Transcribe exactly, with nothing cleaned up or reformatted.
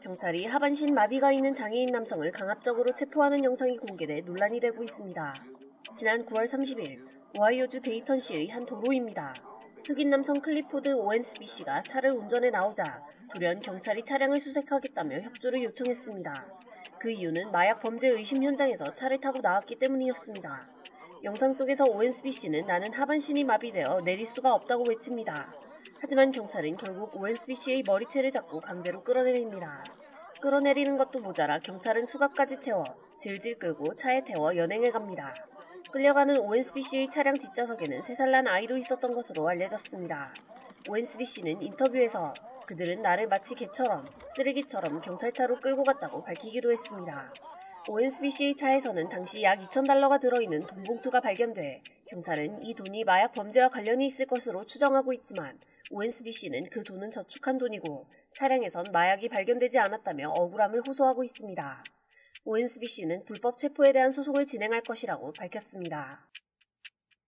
경찰이 하반신 마비가 있는 장애인 남성을 강압적으로 체포하는 영상이 공개돼 논란이 되고 있습니다. 지난 구월 삼십일 오하이오주 데이턴시의 한 도로입니다. 흑인 남성 클리포드 오웬스비 씨가 차를 운전해 나오자 돌연 경찰이 차량을 수색하겠다며 협조를 요청했습니다. 그 이유는 마약 범죄 의심 현장에서 차를 타고 나왔기 때문이었습니다. 영상 속에서 오웬스비 씨는 나는 하반신이 마비되어 내릴 수가 없다고 외칩니다. 하지만 경찰은 결국 오웬스비 씨의 머리채를 잡고 강제로 끌어내립니다. 끌어내리는 것도 모자라 경찰은 수갑까지 채워 질질 끌고 차에 태워 연행해 갑니다. 끌려가는 오웬스비 씨의 차량 뒷좌석에는 세 살 난 아이도 있었던 것으로 알려졌습니다. 오웬스비 씨는 인터뷰에서 그들은 나를 마치 개처럼, 쓰레기처럼 경찰차로 끌고 갔다고 밝히기도 했습니다. 오웬스비 씨의 차에서는 당시 약 이천 달러가 들어있는 돈 봉투가 발견돼 경찰은 이 돈이 마약 범죄와 관련이 있을 것으로 추정하고 있지만 오웬스비 씨는 그 돈은 저축한 돈이고 차량에선 마약이 발견되지 않았다며 억울함을 호소하고 있습니다. 오웬스비 씨는 불법 체포에 대한 소송을 진행할 것이라고 밝혔습니다.